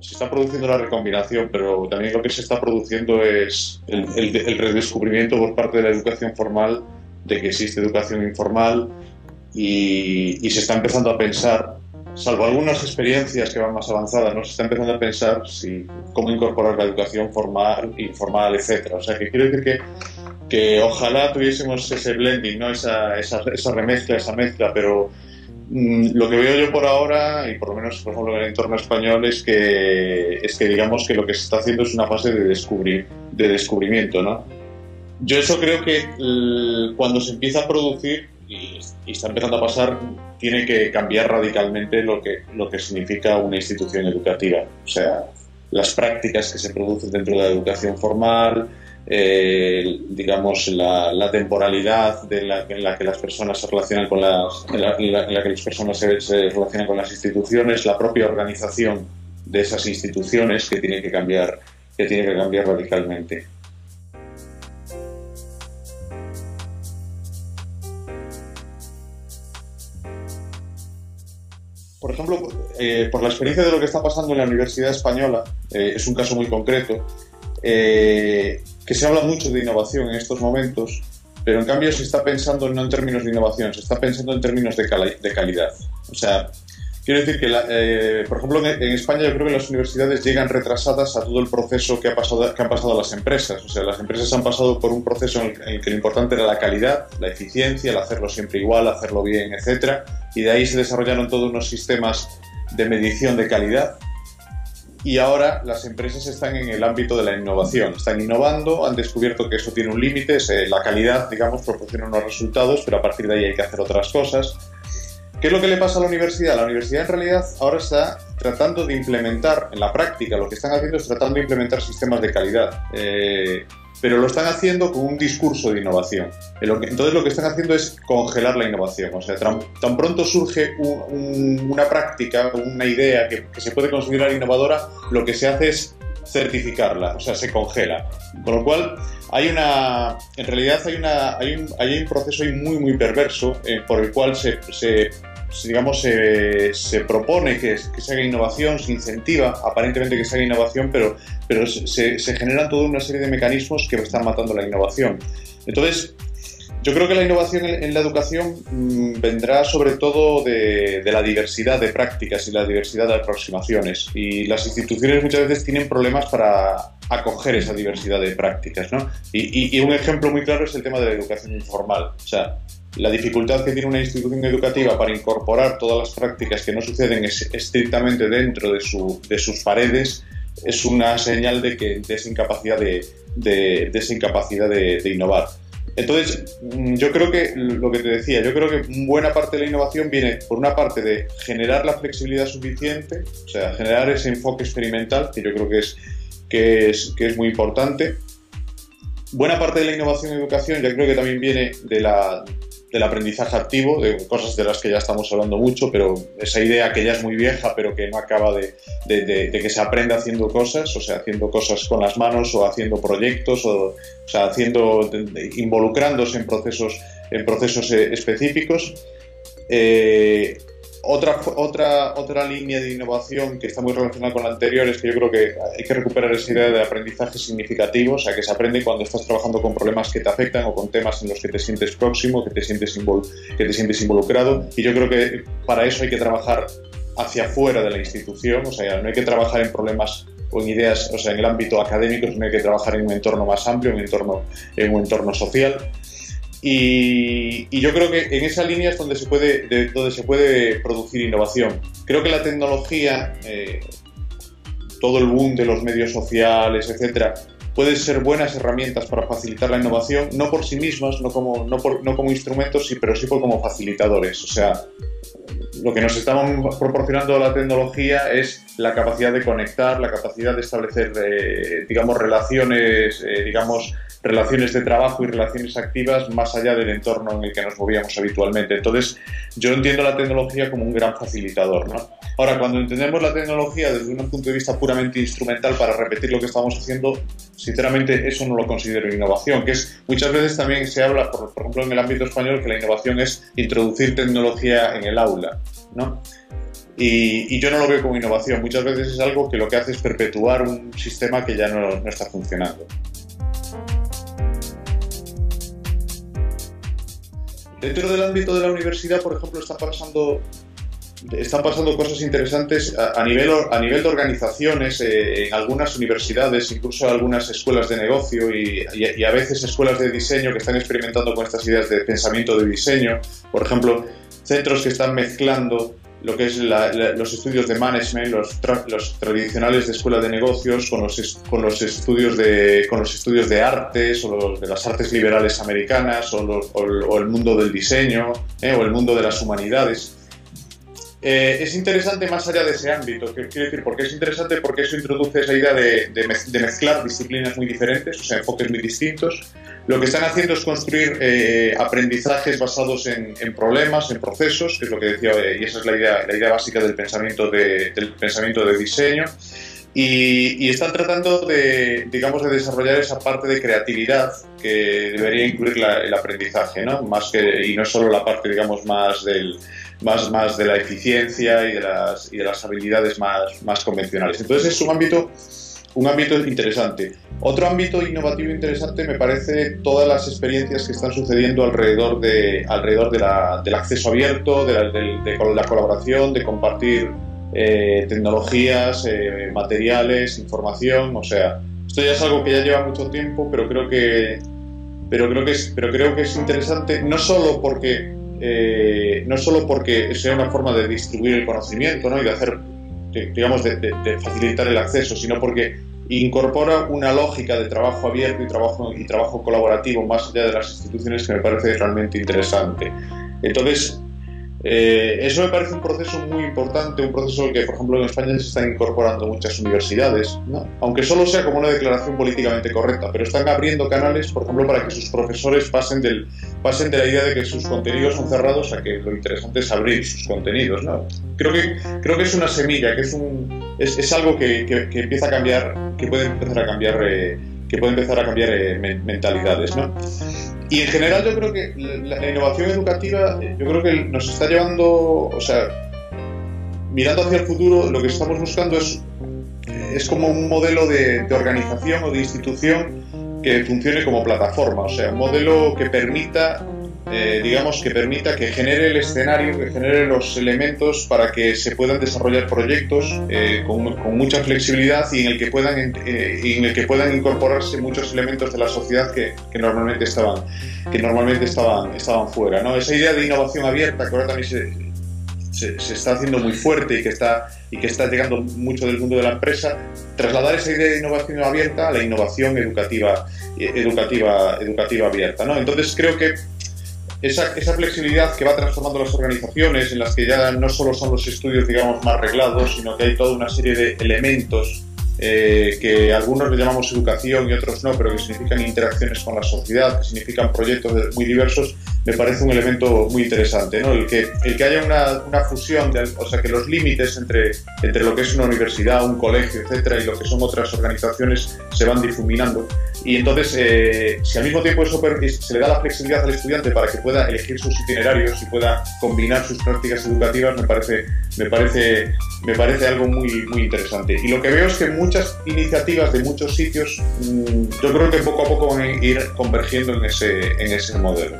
se está produciendo la recombinación, pero también lo que se está produciendo es el redescubrimiento por parte de la educación formal de que existe educación informal y se está empezando a pensar, salvo algunas experiencias que van más avanzadas, ¿no? Se está empezando a pensar cómo incorporar la educación formal, informal, etc. O sea, que quiero decir que ojalá tuviésemos ese blending, ¿no? Esa remezcla, esa mezcla, pero lo que veo yo por ahora, y por lo menos por ejemplo en el entorno español, es que digamos que lo que se está haciendo es una fase de descubrimiento, ¿no? Yo eso creo que cuando se empieza a producir y está empezando a pasar, tiene que cambiar radicalmente lo que significa una institución educativa. O sea, las prácticas que se producen dentro de la educación formal, digamos, la temporalidad en la que las personas se relacionan con las instituciones, la propia organización de esas instituciones que tiene que cambiar radicalmente. Por ejemplo, por la experiencia de lo que está pasando en la Universidad Española, es un caso muy concreto, que se habla mucho de innovación en estos momentos, pero en cambio se está pensando no en términos de innovación, se está pensando en términos de calidad. O sea, quiero decir que, por ejemplo, en España yo creo que las universidades llegan retrasadas a todo el proceso que han pasado las empresas. O sea, las empresas han pasado por un proceso en el que lo importante era la calidad, la eficiencia, el hacerlo siempre igual, hacerlo bien, etc. Y de ahí se desarrollaron todos unos sistemas de medición de calidad. Y ahora las empresas están en el ámbito de la innovación, están innovando, han descubierto que eso tiene un límite, la calidad, digamos, proporciona unos resultados, pero a partir de ahí hay que hacer otras cosas. ¿Qué es lo que le pasa a la universidad? La universidad en realidad ahora está tratando de implementar en la práctica, lo que están haciendo es tratando de implementar sistemas de calidad, pero lo están haciendo con un discurso de innovación. Entonces lo que están haciendo es congelar la innovación. O sea, tan pronto surge una práctica, una idea que se puede considerar innovadora, lo que se hace es certificarla, o sea, se congela. Con lo cual, hay un proceso muy, muy perverso por el cual se propone que se haga innovación, se incentiva aparentemente que se haga innovación, pero se generan toda una serie de mecanismos que están matando la innovación. Entonces, yo creo que la innovación en la educación vendrá sobre todo de la diversidad de prácticas y la diversidad de aproximaciones. Y las instituciones muchas veces tienen problemas para acoger esa diversidad de prácticas, ¿no? Y un ejemplo muy claro es el tema de la educación informal. O sea, la dificultad que tiene una institución educativa para incorporar todas las prácticas que no suceden estrictamente dentro de sus paredes es una señal de esa incapacidad de innovar. Entonces, yo creo que lo que te decía, yo creo que buena parte de la innovación viene por una parte de generar la flexibilidad suficiente, o sea, generar ese enfoque experimental, que yo creo que es muy importante. Buena parte de la innovación en educación yo creo que también viene del aprendizaje activo, de cosas de las que ya estamos hablando mucho, pero esa idea que ya es muy vieja, pero que no acaba de que se aprenda haciendo cosas, o sea, haciendo cosas con las manos o haciendo proyectos, o sea, involucrándose en procesos específicos. Otra línea de innovación que está muy relacionada con la anterior es que yo creo que hay que recuperar esa idea de aprendizaje significativo, o sea, que se aprende cuando estás trabajando con problemas que te afectan o con temas en los que te sientes próximo, que te sientes involucrado, y yo creo que para eso hay que trabajar hacia afuera de la institución, o sea, no hay que trabajar en problemas o en ideas, o sea, en el ámbito académico, sino hay que trabajar en un entorno más amplio, en un entorno social. Y yo creo que en esa línea es donde se puede producir innovación. Creo que la tecnología, todo el boom de los medios sociales, etcétera, pueden ser buenas herramientas para facilitar la innovación, no por sí mismas, no como instrumentos, pero sí como facilitadores. O sea, lo que nos estamos proporcionando a la tecnología es la capacidad de conectar, la capacidad de establecer, digamos, relaciones de trabajo y relaciones activas más allá del entorno en el que nos movíamos habitualmente. Entonces, yo entiendo la tecnología como un gran facilitador, ¿no? Ahora, cuando entendemos la tecnología desde un punto de vista puramente instrumental para repetir lo que estamos haciendo, sinceramente eso no lo considero innovación, que es, muchas veces también se habla, por ejemplo, en el ámbito español, que la innovación es introducir tecnología en el aula, ¿no? Y yo no lo veo como innovación. Muchas veces es algo que lo que hace es perpetuar un sistema que ya no está funcionando. Dentro del ámbito de la universidad, por ejemplo, están pasando cosas interesantes a nivel de organizaciones, en algunas universidades, incluso algunas escuelas de negocio y a veces escuelas de diseño que están experimentando con estas ideas de pensamiento de diseño. Por ejemplo, centros que están mezclando lo que es los estudios de management, los tradicionales de escuela de negocios, con los estudios de artes o de las artes liberales americanas o el mundo del diseño, o el mundo de las humanidades. Es interesante más allá de ese ámbito, quiero decir, porque es interesante porque eso introduce esa idea de mezclar disciplinas muy diferentes, o sea, enfoques muy distintos. Lo que están haciendo es construir aprendizajes basados en problemas, en procesos, que es lo que decía, y esa es la idea básica del pensamiento de diseño. Y están tratando de desarrollar esa parte de creatividad que debería incluir el aprendizaje, ¿no? Y no solo la parte, digamos, más de la eficiencia y de las habilidades más convencionales. Entonces es un ámbito interesante. Otro ámbito innovativo interesante me parece todas las experiencias que están sucediendo alrededor del acceso abierto, de la colaboración, de compartir tecnologías, materiales, información. O sea, esto ya es algo que ya lleva mucho tiempo, pero creo que es interesante no solo porque sea una forma de distribuir el conocimiento, ¿no? Y de hacer, digamos, de facilitar el acceso, sino porque incorpora una lógica de trabajo abierto y trabajo colaborativo más allá de las instituciones que me parece realmente interesante. Entonces, eso me parece un proceso muy importante, un proceso que, por ejemplo, en España se están incorporando muchas universidades, ¿no? Aunque solo sea como una declaración políticamente correcta, pero están abriendo canales, por ejemplo, para que sus profesores pasen de la idea de que sus contenidos son cerrados a que lo interesante es abrir sus contenidos, ¿no? Creo que es una semilla, que es algo que empieza a cambiar, que puede empezar a cambiar mentalidades, ¿no? Y en general yo creo que la innovación educativa, yo creo que nos está llevando, o sea, mirando hacia el futuro, lo que estamos buscando es como un modelo de organización o de institución que funcione como plataforma, o sea, un modelo que permita, que genere el escenario, que genere los elementos para que se puedan desarrollar proyectos con mucha flexibilidad y en el que puedan incorporarse muchos elementos de la sociedad que normalmente estaban fuera, ¿no? Esa idea de innovación abierta, que ahora también se está haciendo muy fuerte y que está llegando mucho del mundo de la empresa, trasladar esa idea de innovación abierta a la innovación educativa abierta, ¿no? Entonces creo que esa flexibilidad que va transformando las organizaciones, en las que ya no solo son los estudios, digamos, más reglados, sino que hay toda una serie de elementos que algunos le llamamos educación y otros no, pero que significan interacciones con la sociedad, que significan proyectos muy diversos, me parece un elemento muy interesante, ¿no? El que haya una fusión, que los límites entre lo que es una universidad, un colegio, etcétera, y lo que son otras organizaciones se van difuminando. Y entonces, si al mismo tiempo eso se le da la flexibilidad al estudiante para que pueda elegir sus itinerarios y pueda combinar sus prácticas educativas, me parece algo muy, muy interesante. Y lo que veo es que muchas iniciativas de muchos sitios, yo creo que poco a poco van a ir convergiendo en ese modelo.